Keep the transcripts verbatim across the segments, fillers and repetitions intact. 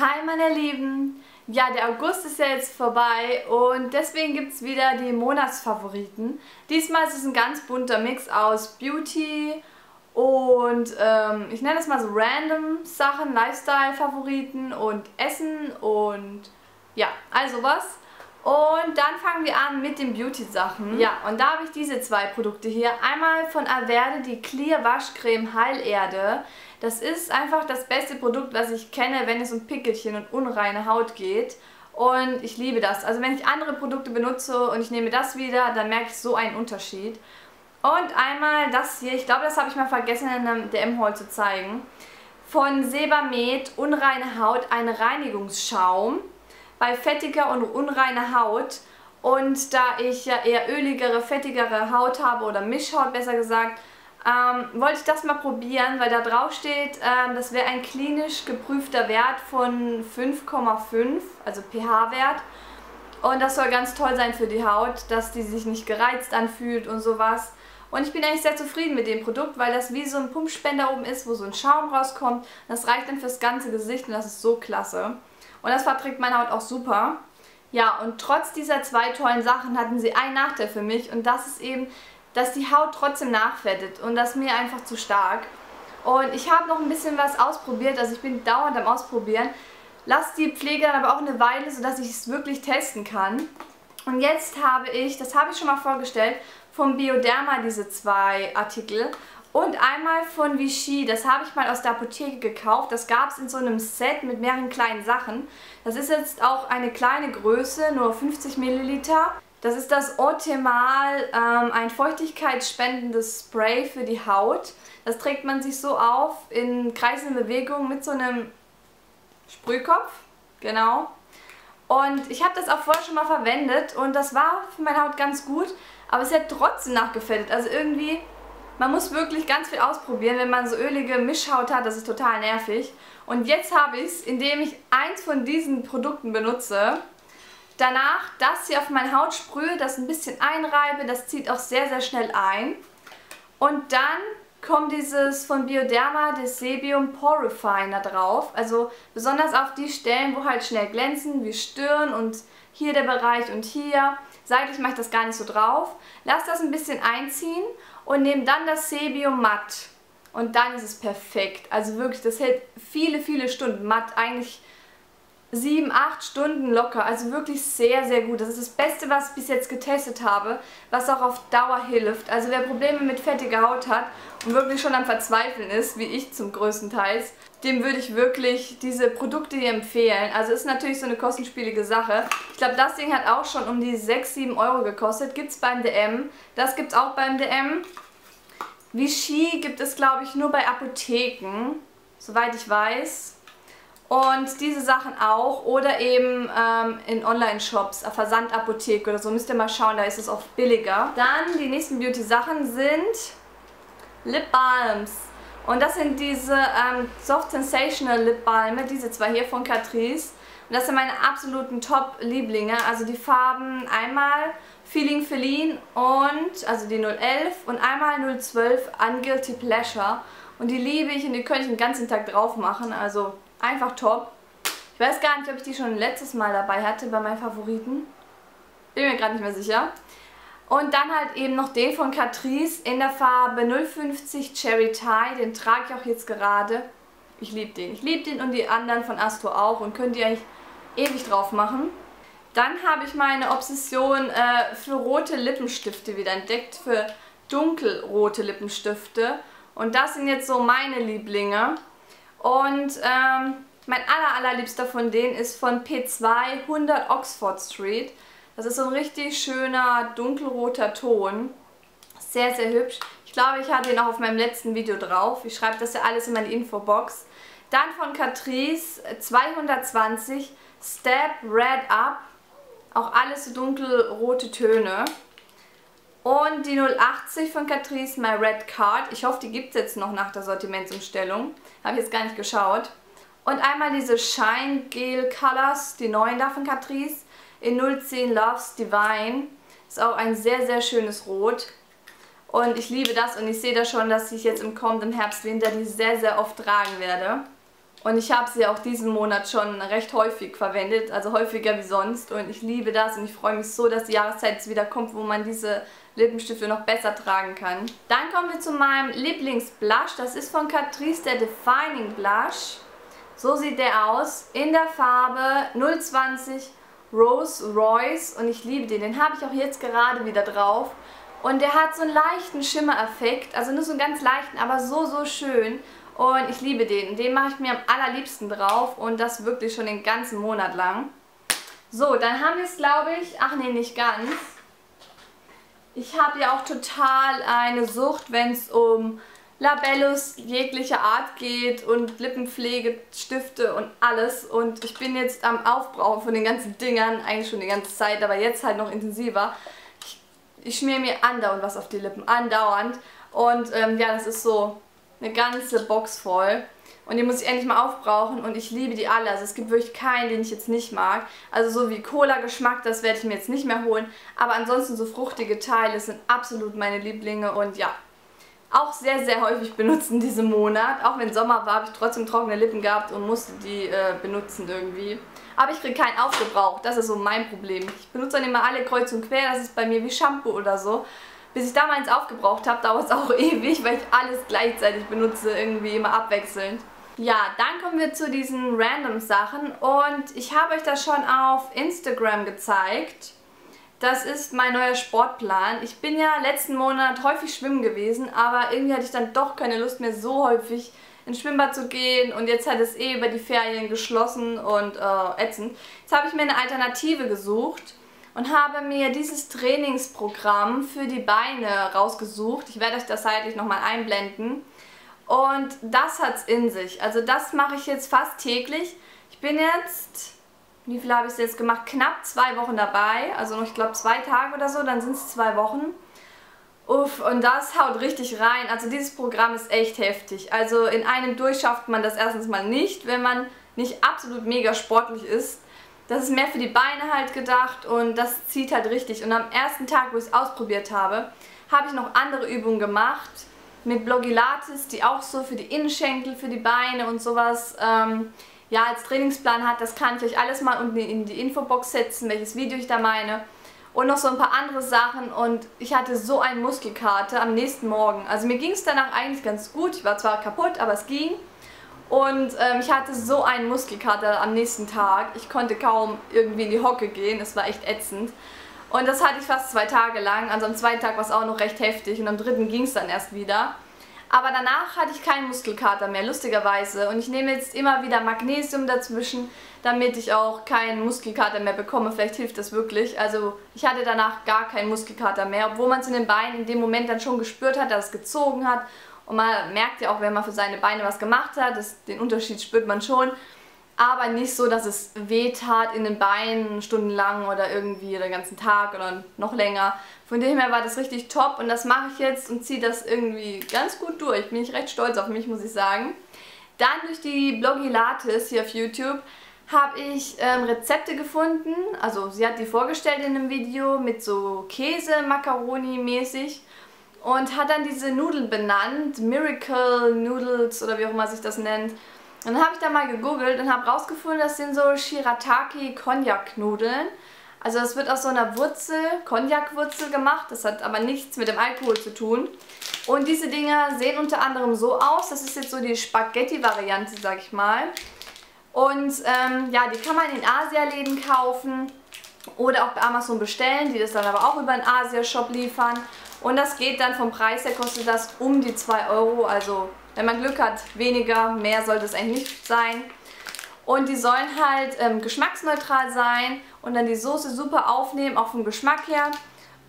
Hi meine Lieben! Ja, der August ist ja jetzt vorbei und deswegen gibt es wieder die Monatsfavoriten. Diesmal ist es ein ganz bunter Mix aus Beauty und ähm, ich nenne das mal so random Sachen, Lifestyle-Favoriten und Essen und ja, all sowas. Und dann fangen wir an mit den Beauty-Sachen. Ja, und da habe ich diese zwei Produkte hier. Einmal von Alverde die Clear Waschcreme Heilerde. Das ist einfach das beste Produkt, was ich kenne, wenn es um Pickelchen und unreine Haut geht. Und ich liebe das. Also wenn ich andere Produkte benutze und ich nehme das wieder, dann merke ich so einen Unterschied. Und einmal das hier. Ich glaube, das habe ich mal vergessen in einem D M-Haul zu zeigen. Von SebaMed Unreine Haut, ein Reinigungsschaum bei fettiger und unreiner Haut, und da ich ja eher öligere, fettigere Haut habe oder Mischhaut besser gesagt, ähm, wollte ich das mal probieren, weil da drauf steht, ähm, das wäre ein klinisch geprüfter Wert von fünf Komma fünf, also pH-Wert, und das soll ganz toll sein für die Haut, dass die sich nicht gereizt anfühlt und sowas. Und ich bin eigentlich sehr zufrieden mit dem Produkt, weil das wie so ein Pumpspender oben ist, wo so ein Schaum rauskommt. Das reicht dann fürs ganze Gesicht und das ist so klasse. Und das verträgt meine Haut auch super. Ja, und trotz dieser zwei tollen Sachen hatten sie einen Nachteil für mich. Und das ist eben, dass die Haut trotzdem nachfettet. Und das ist mir einfach zu stark. Und ich habe noch ein bisschen was ausprobiert. Also ich bin dauernd am Ausprobieren. Lass die Pflege dann aber auch eine Weile, sodass ich es wirklich testen kann. Und jetzt habe ich, das habe ich schon mal vorgestellt, von Bioderma diese zwei Artikel. Und einmal von Vichy, das habe ich mal aus der Apotheke gekauft. Das gab es in so einem Set mit mehreren kleinen Sachen. Das ist jetzt auch eine kleine Größe, nur fünfzig Milliliter. Das ist das Otemal, ähm, ein feuchtigkeitsspendendes Spray für die Haut. Das trägt man sich so auf in kreisenden Bewegungen mit so einem Sprühkopf. Genau. Und ich habe das auch vorher schon mal verwendet und das war für meine Haut ganz gut. Aber es hat trotzdem nachgefettet. Also irgendwie... Man muss wirklich ganz viel ausprobieren, wenn man so ölige Mischhaut hat, das ist total nervig. Und jetzt habe ich es, indem ich eins von diesen Produkten benutze, danach das hier auf meine Haut sprühe, das ein bisschen einreibe, das zieht auch sehr, sehr schnell ein. Und dann kommt dieses von Bioderma, das Sebium Porefiner drauf, also besonders auf die Stellen, wo halt schnell glänzen, wie Stirn und hier der Bereich und hier. Seitlich mache ich das gar nicht so drauf. Lass das ein bisschen einziehen und nehme dann das Sebium matt. Und dann ist es perfekt. Also wirklich, das hält viele, viele Stunden matt. Eigentlich sieben, acht Stunden locker. Also wirklich sehr, sehr gut. Das ist das Beste, was ich bis jetzt getestet habe, was auch auf Dauer hilft. Also wer Probleme mit fettiger Haut hat und wirklich schon am Verzweifeln ist, wie ich zum größten Teil, dem würde ich wirklich diese Produkte hier empfehlen. Also ist natürlich so eine kostenspielige Sache. Ich glaube, das Ding hat auch schon um die sechs, sieben Euro gekostet. Gibt es beim D M. Das gibt es auch beim D M. Vichy gibt es, glaube ich, nur bei Apotheken, soweit ich weiß. Und diese Sachen auch. Oder eben ähm, in Online-Shops, Versandapotheke oder so. Müsst ihr mal schauen, da ist es oft billiger. Dann die nächsten Beauty-Sachen sind Lip Balms. Und das sind diese ähm, Soft Sensational Lip Balme, diese zwei hier von Catrice. Und das sind meine absoluten Top-Lieblinge. Also die Farben einmal Feeling Feline und, also die null elf und einmal null zwölf Unguilty Pleasure. Und die liebe ich und die könnte ich den ganzen Tag drauf machen. Also einfach top. Ich weiß gar nicht, ob ich die schon letztes Mal dabei hatte bei meinen Favoriten. Bin mir gerade nicht mehr sicher. Und dann halt eben noch den von Catrice in der Farbe null fünfzig Cherry Tie. Den trage ich auch jetzt gerade. Ich liebe den. Ich liebe den und die anderen von Astor auch. Und könnt ihr eigentlich ewig drauf machen. Dann habe ich meine Obsession äh, für rote Lippenstifte wieder entdeckt. Für dunkelrote Lippenstifte. Und das sind jetzt so meine Lieblinge. Und ähm, mein aller, allerliebster von denen ist von P zwei hundert Oxford Street. Das ist so ein richtig schöner dunkelroter Ton. Sehr, sehr hübsch. Ich glaube, ich hatte ihn auch auf meinem letzten Video drauf. Ich schreibe das ja alles in meine Infobox. Dann von Catrice zweihundertzwanzig Step Red Up. Auch alles so dunkelrote Töne. Und die null achtzig von Catrice, My Red Card. Ich hoffe, die gibt es jetzt noch nach der Sortimentsumstellung. Habe ich jetzt gar nicht geschaut. Und einmal diese Shine Gel Colors, die neuen da von Catrice. In null zehn Love's Divine. Ist auch ein sehr, sehr schönes Rot. Und ich liebe das und ich sehe da schon, dass ich jetzt im kommenden Herbst, Winter die sehr, sehr oft tragen werde. Und ich habe sie auch diesen Monat schon recht häufig verwendet, also häufiger wie sonst. Und ich liebe das und ich freue mich so, dass die Jahreszeit jetzt wieder kommt, wo man diese Lippenstifte noch besser tragen kann. Dann kommen wir zu meinem Lieblingsblush. Das ist von Catrice, der Defining Blush. So sieht der aus, in der Farbe null zwanzig Rose Royce. Und ich liebe den, den habe ich auch jetzt gerade wieder drauf. Und der hat so einen leichten Schimmereffekt, also nur so einen ganz leichten, aber so, so schön. Und ich liebe den. Den mache ich mir am allerliebsten drauf und das wirklich schon den ganzen Monat lang. So, dann haben wir es, glaube ich, ach nee, nicht ganz. Ich habe ja auch total eine Sucht, wenn es um Labellos jeglicher Art geht und Lippenpflege, Stifte und alles. Und ich bin jetzt am Aufbrauchen von den ganzen Dingern, eigentlich schon die ganze Zeit, aber jetzt halt noch intensiver. Ich, ich schmiere mir andauernd was auf die Lippen, andauernd. Und ähm, ja, das ist so eine ganze Box voll und die muss ich endlich mal aufbrauchen und ich liebe die alle. Also es gibt wirklich keinen, den ich jetzt nicht mag. Also so wie Cola-Geschmack, das werde ich mir jetzt nicht mehr holen. Aber ansonsten so fruchtige Teile sind absolut meine Lieblinge und ja, auch sehr, sehr häufig benutzt in diesem Monat. Auch wenn Sommer war, habe ich trotzdem trockene Lippen gehabt und musste die äh, benutzen irgendwie. Aber ich kriege keinen aufgebraucht, das ist so mein Problem. Ich benutze dann immer alle kreuz und quer, das ist bei mir wie Shampoo oder so. Bis ich da mal eins aufgebraucht habe, dauert es auch ewig, weil ich alles gleichzeitig benutze, irgendwie immer abwechselnd. Ja, dann kommen wir zu diesen random Sachen und ich habe euch das schon auf Instagram gezeigt. Das ist mein neuer Sportplan. Ich bin ja letzten Monat häufig schwimmen gewesen, aber irgendwie hatte ich dann doch keine Lust mehr, so häufig ins Schwimmbad zu gehen und jetzt hat es eh über die Ferien geschlossen und äh, ätzend. Jetzt habe ich mir eine Alternative gesucht und habe mir dieses Trainingsprogramm für die Beine rausgesucht. Ich werde euch das seitlich nochmal einblenden. Und das hat es in sich. Also das mache ich jetzt fast täglich. Ich bin jetzt, wie viel habe ich es jetzt gemacht? Knapp zwei Wochen dabei. Also noch, ich glaube, zwei Tage oder so. Dann sind es zwei Wochen. Uff, und das haut richtig rein. Also dieses Programm ist echt heftig. Also in einem durch schafft man das erstens mal nicht, wenn man nicht absolut mega sportlich ist. Das ist mehr für die Beine halt gedacht und das zieht halt richtig. Und am ersten Tag, wo ich es ausprobiert habe, habe ich noch andere Übungen gemacht mit Blogilates, die auch so für die Innenschenkel, für die Beine und sowas ähm, ja, als Trainingsplan hat. Das kann ich euch alles mal unten in die Infobox setzen, welches Video ich da meine. Und noch so ein paar andere Sachen und ich hatte so einen Muskelkater am nächsten Morgen. Also mir ging es danach eigentlich ganz gut. Ich war zwar kaputt, aber es ging. Und ähm, ich hatte so einen Muskelkater am nächsten Tag. Ich konnte kaum irgendwie in die Hocke gehen. Es war echt ätzend. Und das hatte ich fast zwei Tage lang. Also am zweiten Tag war es auch noch recht heftig. Und am dritten ging es dann erst wieder. Aber danach hatte ich keinen Muskelkater mehr, lustigerweise. Und ich nehme jetzt immer wieder Magnesium dazwischen, damit ich auch keinen Muskelkater mehr bekomme. Vielleicht hilft das wirklich. Also ich hatte danach gar keinen Muskelkater mehr. Obwohl man es in den Beinen in dem Moment dann schon gespürt hat, dass es gezogen hat. Und man merkt ja auch, wenn man für seine Beine was gemacht hat, das, den Unterschied spürt man schon. Aber nicht so, dass es weh tat in den Beinen stundenlang oder irgendwie den ganzen Tag oder noch länger. Von dem her war das richtig top und das mache ich jetzt und ziehe das irgendwie ganz gut durch. Bin ich recht stolz auf mich, muss ich sagen. Dann durch die Blogilates hier auf YouTube habe ich ähm, Rezepte gefunden. Also sie hat die vorgestellt in einem Video mit so Käse-Macaroni-mäßig. Und hat dann diese Nudeln benannt, Miracle Noodles oder wie auch immer sich das nennt. Und dann habe ich da mal gegoogelt und habe rausgefunden, das sind so Shirataki Konjak Nudeln. Also das wird aus so einer Wurzel, Konjakwurzel gemacht, das hat aber nichts mit dem Alkohol zu tun. Und diese Dinger sehen unter anderem so aus, das ist jetzt so die Spaghetti-Variante, sag ich mal. Und ähm, ja, die kann man in Asia-Läden kaufen oder auch bei Amazon bestellen, die das dann aber auch über einen Asia-Shop liefern. Und das geht dann vom Preis her, kostet das um die zwei Euro, also wenn man Glück hat, weniger, mehr sollte es eigentlich nicht sein. Und die sollen halt ähm, geschmacksneutral sein und dann die Soße super aufnehmen, auch vom Geschmack her.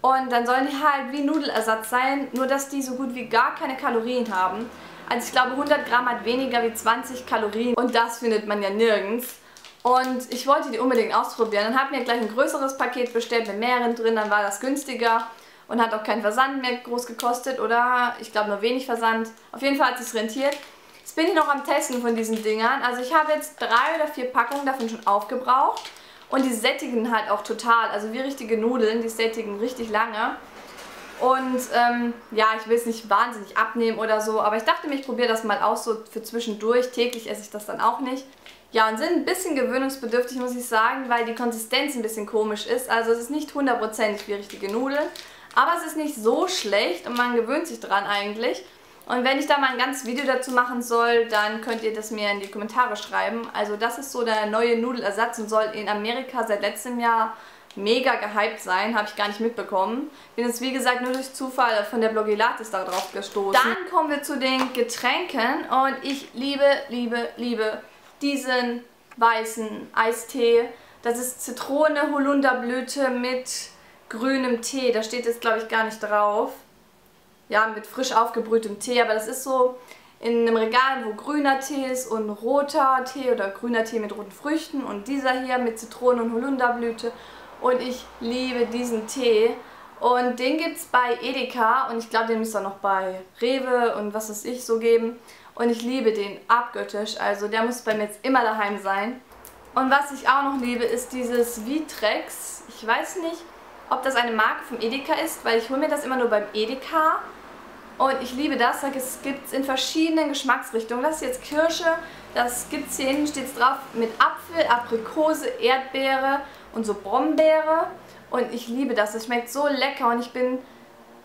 Und dann sollen die halt wie Nudelersatz sein, nur dass die so gut wie gar keine Kalorien haben. Also ich glaube hundert Gramm hat weniger wie zwanzig Kalorien und das findet man ja nirgends. Und ich wollte die unbedingt ausprobieren, dann habe ich mir gleich ein größeres Paket bestellt mit mehreren drin, dann war das günstiger. Und hat auch keinen Versand mehr groß gekostet oder ich glaube nur wenig Versand. Auf jeden Fall hat es sich rentiert. Jetzt bin ich noch am Testen von diesen Dingern. Also ich habe jetzt drei oder vier Packungen davon schon aufgebraucht. Und die sättigen halt auch total. Also wie richtige Nudeln, die sättigen richtig lange. Und ähm, ja, ich will es nicht wahnsinnig abnehmen oder so, aber ich dachte mir, ich probiere das mal aus, so für zwischendurch. Täglich esse ich das dann auch nicht. Ja, und sind ein bisschen gewöhnungsbedürftig, muss ich sagen, weil die Konsistenz ein bisschen komisch ist. Also es ist nicht hundertprozentig wie richtige Nudeln, aber es ist nicht so schlecht und man gewöhnt sich dran eigentlich. Und wenn ich da mal ein ganzes Video dazu machen soll, dann könnt ihr das mir in die Kommentare schreiben. Also das ist so der neue Nudelersatz und soll in Amerika seit letztem Jahr mega gehypt sein, habe ich gar nicht mitbekommen. Bin jetzt wie gesagt nur durch Zufall von der Blogilates da drauf gestoßen. Dann kommen wir zu den Getränken und ich liebe, liebe, liebe diesen weißen Eistee. Das ist Zitrone, Holunderblüte mit grünem Tee. Da steht jetzt glaube ich gar nicht drauf. Ja, mit frisch aufgebrühtem Tee, aber das ist so in einem Regal, wo grüner Tee ist und roter Tee oder grüner Tee mit roten Früchten und dieser hier mit Zitronen und Holunderblüte und ich liebe diesen Tee und den gibt es bei Edeka und ich glaube, den müsst ihr noch bei Rewe und was weiß ich so geben und ich liebe den abgöttisch, also der muss bei mir jetzt immer daheim sein. Und was ich auch noch liebe, ist dieses Vitrex, ich weiß nicht, ob das eine Marke vom Edeka ist, weil ich hole mir das immer nur beim Edeka. Und ich liebe das, es gibt es in verschiedenen Geschmacksrichtungen. Das ist jetzt Kirsche, das gibt es hier hinten, steht es drauf, mit Apfel, Aprikose, Erdbeere und so Brombeere. Und ich liebe das, es schmeckt so lecker und ich bin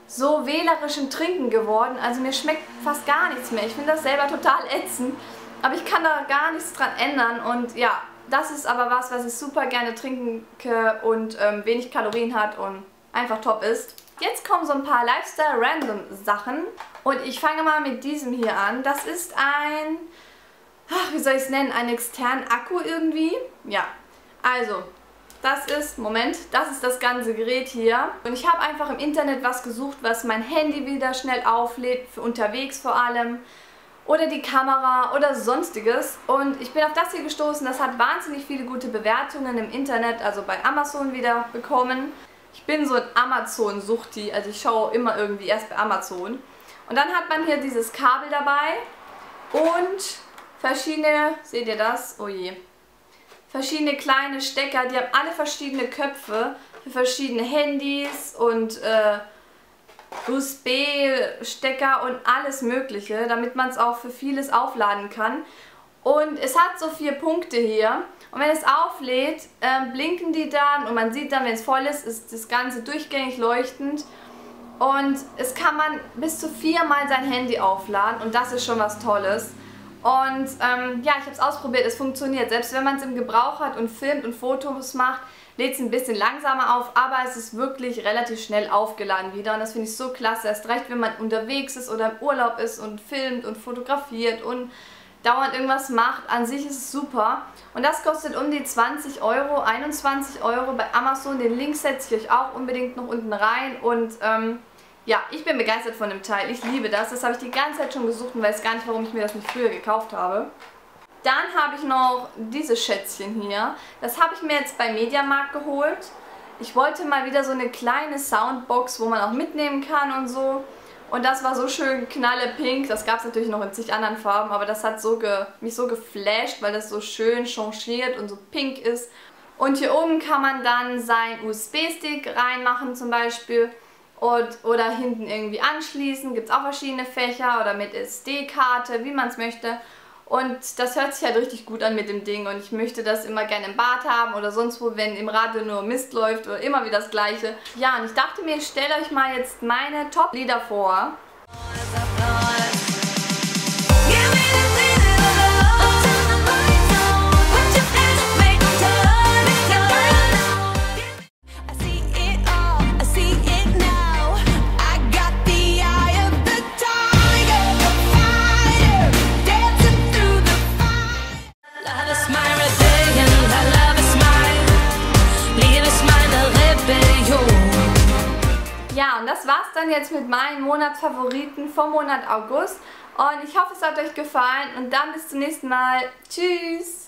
so wählerisch im Trinken geworden. Also mir schmeckt fast gar nichts mehr. Ich finde das selber total ätzend, aber ich kann da gar nichts dran ändern und ja, das ist aber was, was ich super gerne trinke und ähm, wenig Kalorien hat und einfach top ist. Jetzt kommen so ein paar Lifestyle-Random-Sachen und ich fange mal mit diesem hier an. Das ist ein, ach, wie soll ich es nennen, ein externen Akku irgendwie. Ja, also das ist, Moment, das ist das ganze Gerät hier. Und ich habe einfach im Internet was gesucht, was mein Handy wieder schnell auflädt, für unterwegs vor allem. Oder die Kamera oder sonstiges und ich bin auf das hier gestoßen, das hat wahnsinnig viele gute Bewertungen im Internet, also bei Amazon wieder bekommen. Ich bin so ein Amazon-Suchti, also ich schaue immer irgendwie erst bei Amazon. Und dann hat man hier dieses Kabel dabei und verschiedene, seht ihr das? Oh je. Verschiedene kleine Stecker, die haben alle verschiedene Köpfe für verschiedene Handys und äh, U S B-Stecker und alles mögliche, damit man es auch für vieles aufladen kann. Und es hat so vier Punkte hier. Und wenn es auflädt, äh, blinken die dann und man sieht dann, wenn es voll ist, ist das Ganze durchgängig leuchtend. Und es kann man bis zu viermal sein Handy aufladen und das ist schon was Tolles. Und ähm, ja, ich habe es ausprobiert, es funktioniert. Selbst wenn man es im Gebrauch hat und filmt und Fotos macht, lädt es ein bisschen langsamer auf, aber es ist wirklich relativ schnell aufgeladen wieder und das finde ich so klasse. Erst recht, wenn man unterwegs ist oder im Urlaub ist und filmt und fotografiert und dauernd irgendwas macht. An sich ist es super und das kostet um die zwanzig Euro, einundzwanzig Euro bei Amazon. Den Link setze ich euch auch unbedingt noch unten rein und ähm, ja, ich bin begeistert von dem Teil. Ich liebe das. Das habe ich die ganze Zeit schon gesucht und weiß gar nicht, warum ich mir das nicht früher gekauft habe. Dann habe ich noch dieses Schätzchen hier. Das habe ich mir jetzt bei Media Markt geholt. Ich wollte mal wieder so eine kleine Soundbox, wo man auch mitnehmen kann und so. Und das war so schön knallepink. Das gab es natürlich noch in zig anderen Farben, aber das hat so ge mich so geflasht, weil das so schön changiert und so pink ist. Und hier oben kann man dann seinen U S B-Stick reinmachen zum Beispiel. Und, oder hinten irgendwie anschließen. Gibt es auch verschiedene Fächer oder mit S D-Karte, wie man es möchte. Und das hört sich halt richtig gut an mit dem Ding und ich möchte das immer gerne im Bad haben oder sonst wo, wenn im Radio nur Mist läuft oder immer wieder das Gleiche. Ja, und ich dachte mir, ich stelle euch mal jetzt meine Top-Lieder vor. Ja, und das war's dann jetzt mit meinen Monatsfavoriten vom Monat August. Und ich hoffe, es hat euch gefallen. Und dann bis zum nächsten Mal. Tschüss!